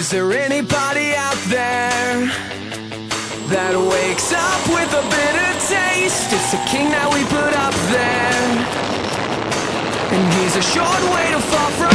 Is there anybody out there that wakes up with a bitter taste? It's the king that we put up there, and he's a short way to fall from